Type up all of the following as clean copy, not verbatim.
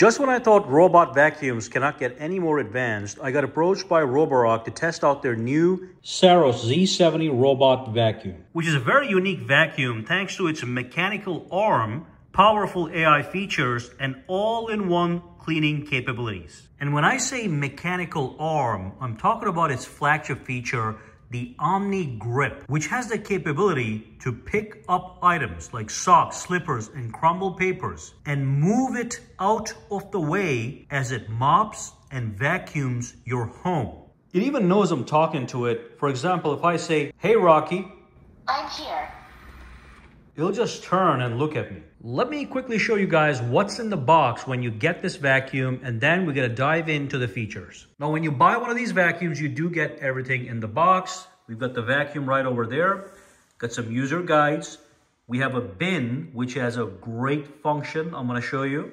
Just when I thought robot vacuums cannot get any more advanced, I got approached by Roborock to test out their new Saros Z70 robot vacuum, which is a very unique vacuum thanks to its mechanical arm, powerful AI features, and all-in-one cleaning capabilities. And when I say mechanical arm, I'm talking about its flagship feature, the OmniGrip, which has the capability to pick up items like socks, slippers, and crumpled papers and move it out of the way as it mops and vacuums your home. It even knows I'm talking to it. For example, if I say, "Hey Rocky, I'm here," it'll just turn and look at me. Let me quickly show you guys what's in the box when you get this vacuum, and then we're gonna dive into the features. Now, when you buy one of these vacuums, you do get everything in the box. We've got the vacuum right over there, got some user guides. We have a bin, which has a great function I'm gonna show you.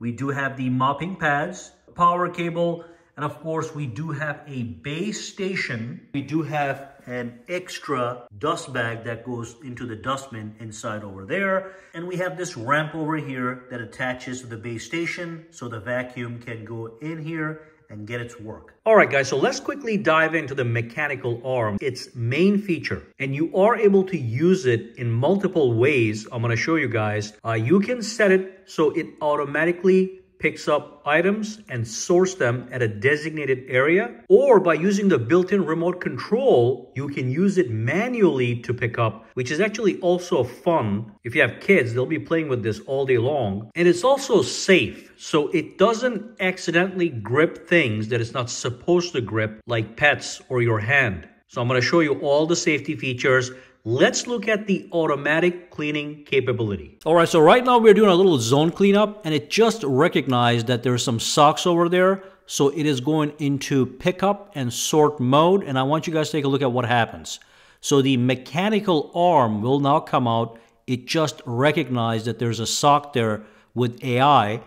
We do have the mopping pads, power cable, and of course, we do have a base station. We do have an extra dust bag that goes into the dustbin inside over there. And we have this ramp over here that attaches to the base station so the vacuum can go in here and get its work. All right, guys, so let's quickly dive into the mechanical arm, its main feature. And you are able to use it in multiple ways. I'm gonna show you guys. You can set it so it automatically picks up items and sorts them at a designated area, or by using the built-in remote control, you can use it manually to pick up, which is actually also fun. If you have kids, they'll be playing with this all day long. And it's also safe, so it doesn't accidentally grip things that it's not supposed to grip, like pets or your hand. So I'm gonna show you all the safety features. Let's look at the automatic cleaning capability. All right, so right now we're doing a little zone cleanup, and it just recognized that there's some socks over there. So it is going into pickup and sort mode. And I want you guys to take a look at what happens. So the mechanical arm will now come out. It just recognized that there's a sock there with AI,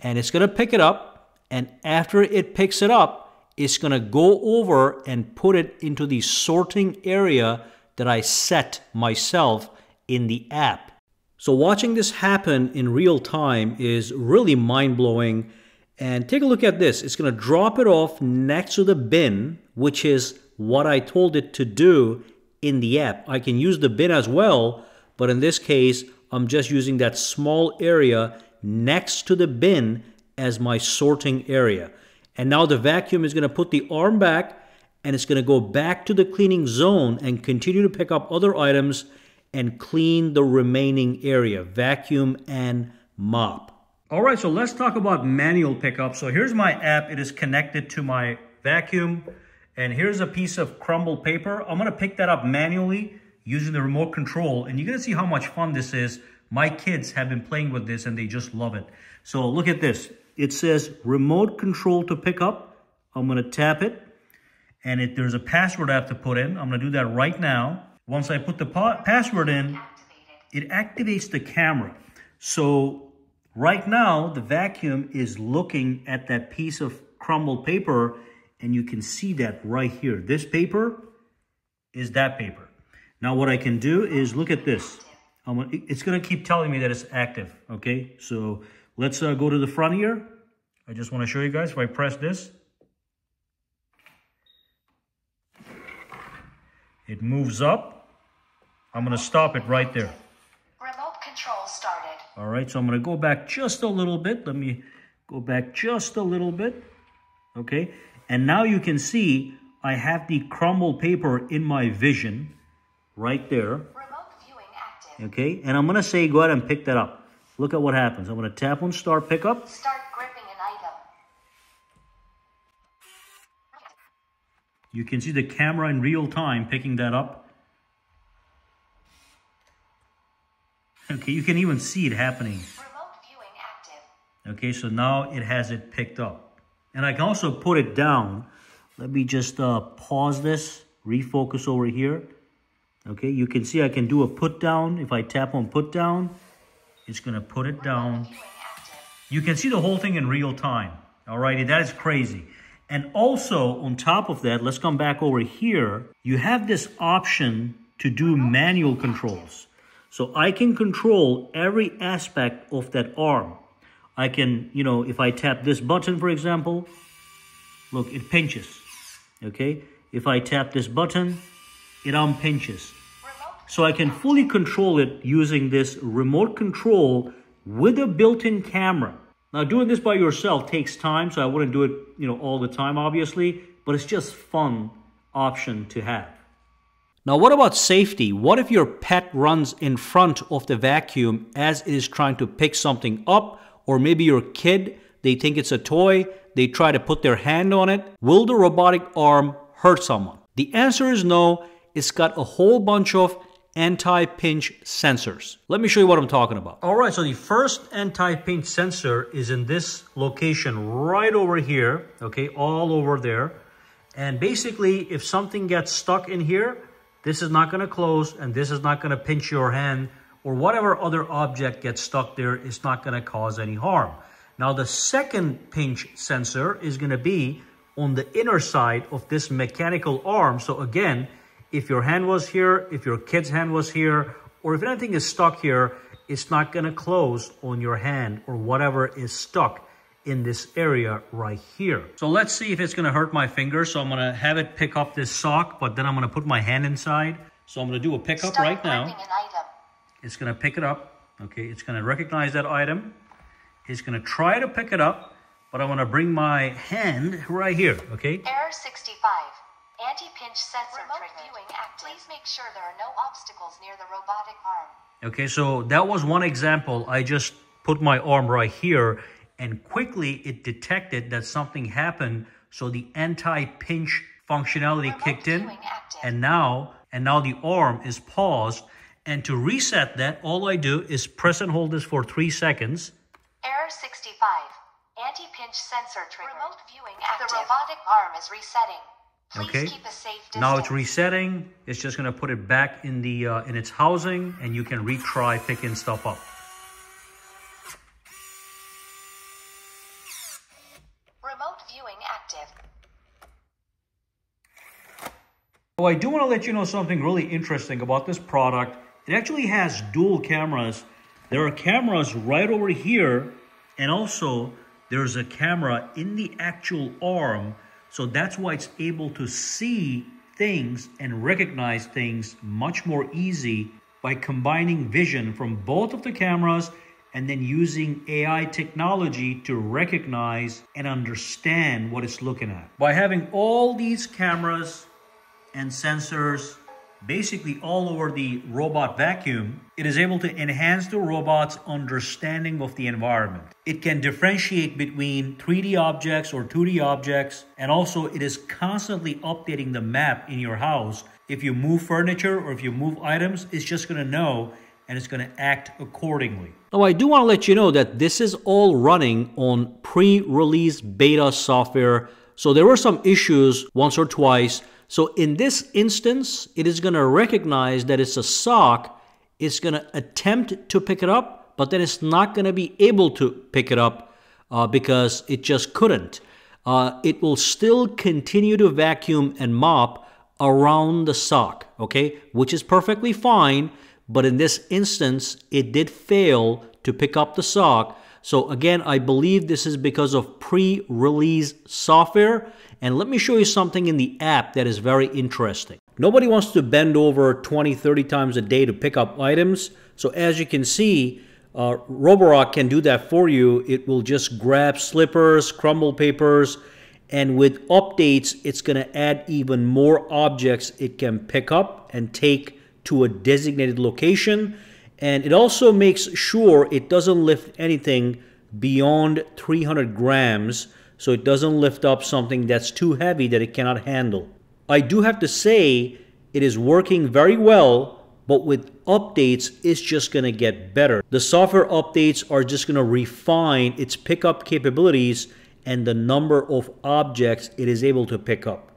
and it's going to pick it up. And after it picks it up, it's going to go over and put it into the sorting area that I set myself in the app. So watching this happen in real time is really mind-blowing. And take a look at this. It's gonna drop it off next to the bin, which is what I told it to do in the app. I can use the bin as well, but in this case, I'm just using that small area next to the bin as my sorting area. And now the vacuum is gonna put the arm back, and it's going to go back to the cleaning zone and continue to pick up other items and clean the remaining area, vacuum and mop. All right, so let's talk about manual pickup. So here's my app. It is connected to my vacuum, and here's a piece of crumbled paper. I'm going to pick that up manually using the remote control, and you're going to see how much fun this is. My kids have been playing with this, and they just love it. So look at this. It says remote control to pick up. I'm going to tap it. And if there's a password I have to put in, I'm going to do that right now. Once I put the password in, it activates the camera. So right now, the vacuum is looking at that piece of crumbled paper, and you can see that right here. This paper is that paper. Now what I can do is look at this. It's going to keep telling me that it's active, okay? So let's go to the front here. I just want to show you guys, if I press this, it moves up. I'm going to stop it right there. Remote control started. All right, so I'm going to go back just a little bit. Let me go back just a little bit. Okay, and now you can see I have the crumbled paper in my vision right there. Remote viewing active. Okay, and I'm going to say go ahead and pick that up. Look at what happens. I'm going to tap on start pickup. Start gripping an item. You can see the camera in real time picking that up. Okay, you can even see it happening. Remote viewing active. Okay, so now it has it picked up. And I can also put it down. Let me just pause this, refocus over here. Okay, you can see I can do a put down. If I tap on put down, it's gonna put it down. You can see the whole thing in real time. Alrighty, that is crazy. And also, on top of that, let's come back over here. You have this option to do manual controls. So I can control every aspect of that arm. I can, you know, if I tap this button, for example, look, it pinches, okay? If I tap this button, it unpinches. So I can fully control it using this remote control with a built-in camera. Now, doing this by yourself takes time, so I wouldn't do it, you know, all the time, obviously, but it's just fun option to have. Now, what about safety? What if your pet runs in front of the vacuum as it is trying to pick something up? Or maybe your kid, they think it's a toy, they try to put their hand on it. Will the robotic arm hurt someone? The answer is no. It's got a whole bunch of anti-pinch sensors. Let me show you what I'm talking about. All right, so the first anti-pinch sensor is in this location right over here, okay, all over there. And basically, if something gets stuck in here, this is not going to close, and this is not going to pinch your hand, or whatever other object gets stuck there is not going to cause any harm. Now, the second pinch sensor is going to be on the inner side of this mechanical arm. So again, if your hand was here, if your kid's hand was here, or if anything is stuck here, it's not going to close on your hand or whatever is stuck in this area right here. So let's see if it's going to hurt my finger. So I'm going to have it pick up this sock, but then I'm going to put my hand inside. So I'm going to do a pickup right now. It's going to pick it up. Okay, it's going to recognize that item. It's going to try to pick it up, but I want to bring my hand right here. Okay. Error 65. Anti-pinch sensor reviewing active. Please make sure there are no obstacles near the robotic arm. Okay, so that was one example. I just put my arm right here, and quickly it detected that something happened. So the anti-pinch functionality kicked in, and now the arm is paused. And to reset that, all I do is press and hold this for 3 seconds. Error 65. Anti-pinch sensor triggered. Remote viewing active. The robotic arm is resetting. Okay, now it's resetting. It's just going to put it back in the in its housing, and you can retry picking stuff up. Remote viewing active. Oh, I do want to let you know something really interesting about this product. It actually has dual cameras. There are cameras right over here, and also there's a camera in the actual arm. So that's why it's able to see things and recognize things much more easy by combining vision from both of the cameras and then using AI technology to recognize and understand what it's looking at. By having all these cameras and sensors basically all over the robot vacuum, it is able to enhance the robot's understanding of the environment. It can differentiate between 3D objects or 2D objects, and also it is constantly updating the map in your house. If you move furniture or if you move items, it's just going to know, and it's going to act accordingly. Now, I do want to let you know that this is all running on pre-release beta software, so there were some issues once or twice. So in this instance, it is going to recognize that it's a sock. It's going to attempt to pick it up, but then it's not going to be able to pick it up because it just couldn't. It will still continue to vacuum and mop around the sock, okay, which is perfectly fine. But in this instance, it did fail to pick up the sock. So again, I believe this is because of pre-release software. And let me show you something in the app that is very interesting. Nobody wants to bend over 20, 30 times a day to pick up items. So as you can see, Roborock can do that for you. It will just grab slippers, crumble papers, and with updates, it's going to add even more objects it can pick up and take to a designated location. And it also makes sure it doesn't lift anything beyond 300 grams. So it doesn't lift up something that's too heavy that it cannot handle. I do have to say it is working very well, but with updates, it's just going to get better. The software updates are just going to refine its pickup capabilities and the number of objects it is able to pick up.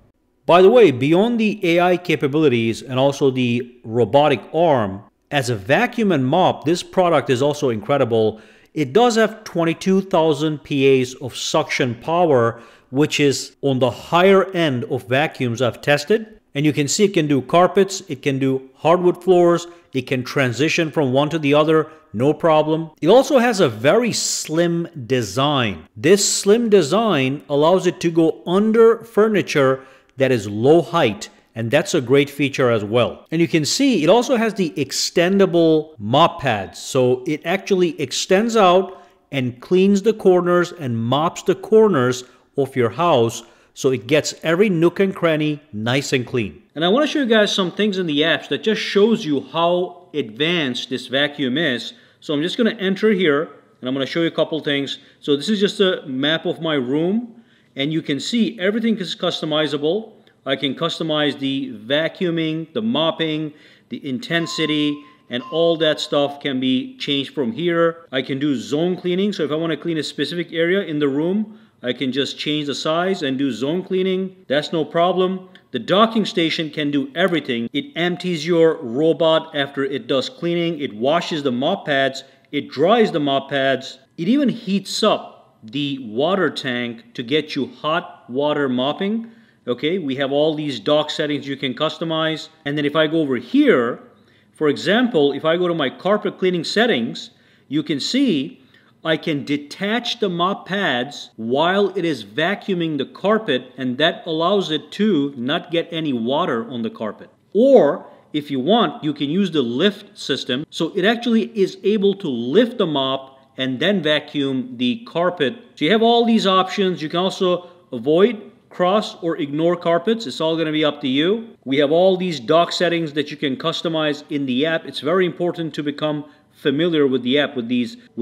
By the way, beyond the AI capabilities and also the robotic arm, as a vacuum and mop, this product is also incredible. It does have 22,000 PAs of suction power, which is on the higher end of vacuums I've tested. And you can see it can do carpets, it can do hardwood floors, it can transition from one to the other, no problem. It also has a very slim design. This slim design allows it to go under furniture that is low height, and that's a great feature as well. And you can see it also has the extendable mop pads, so it actually extends out and cleans the corners and mops the corners of your house, so it gets every nook and cranny nice and clean. And I want to show you guys some things in the apps that just shows you how advanced this vacuum is. So I'm just going to enter here and I'm going to show you a couple things. So this is just a map of my room, and you can see everything is customizable. I can customize the vacuuming, the mopping, the intensity, and all that stuff can be changed from here. I can do zone cleaning. So if I want to clean a specific area in the room, I can just change the size and do zone cleaning. That's no problem. The docking station can do everything. It empties your robot after it does cleaning. It washes the mop pads. It dries the mop pads. It even heats up the water tank to get you hot water mopping. Okay, we have all these dock settings you can customize. And then if I go over here, for example, if I go to my carpet cleaning settings, you can see I can detach the mop pads while it is vacuuming the carpet, and that allows it to not get any water on the carpet. Or if you want, you can use the lift system. So it actually is able to lift the mop and then vacuum the carpet. So you have all these options. You can also avoid, cross, or ignore carpets. It's all going to be up to you. We have all these dock settings that you can customize in the app. It's very important to become familiar with the app, with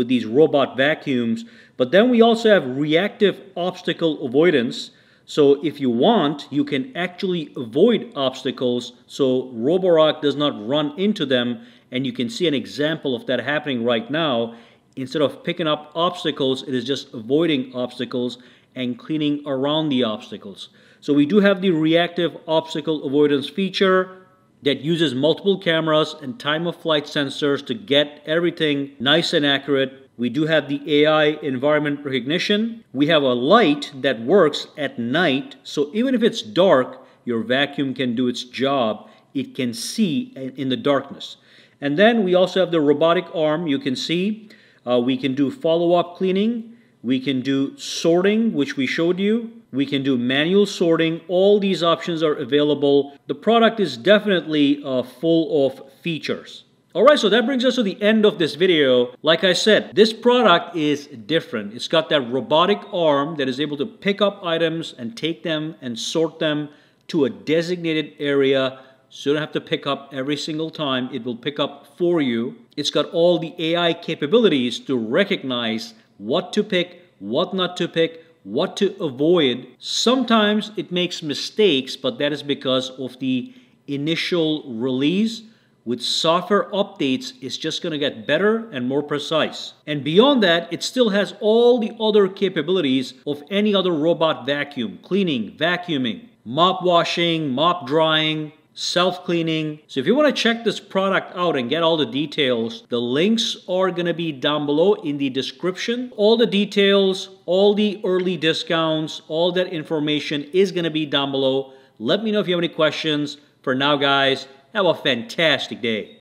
these robot vacuums. But then we also have reactive obstacle avoidance. So if you want, you can actually avoid obstacles so Roborock does not run into them. And you can see an example of that happening right now. Instead of picking up obstacles, it is just avoiding obstacles and cleaning around the obstacles. So we do have the reactive obstacle avoidance feature that uses multiple cameras and time-of-flight sensors to get everything nice and accurate. We do have the AI environment recognition. We have a light that works at night, so even if it's dark, your vacuum can do its job. It can see in the darkness. And then we also have the robotic arm. You can see we can do follow-up cleaning. We can do sorting, which we showed you. We can do manual sorting. All these options are available. The product is definitely full of features. All right, so that brings us to the end of this video. Like I said, this product is different. It's got that robotic arm that is able to pick up items and take them and sort them to a designated area. So you don't have to pick up every single time. It will pick up for you. It's got all the AI capabilities to recognize what to pick, what not to pick, what to avoid. Sometimes it makes mistakes, but that is because of the initial release. With software updates, it's just going to get better and more precise. And beyond that, it still has all the other capabilities of any other robot vacuum: cleaning, vacuuming, mop washing, mop drying, self-cleaning. So if you want to check this product out and get all the details, the links are going to be down below in the description. All the details, all the early discounts, all that information is going to be down below. Let me know if you have any questions. For now, guys, have a fantastic day.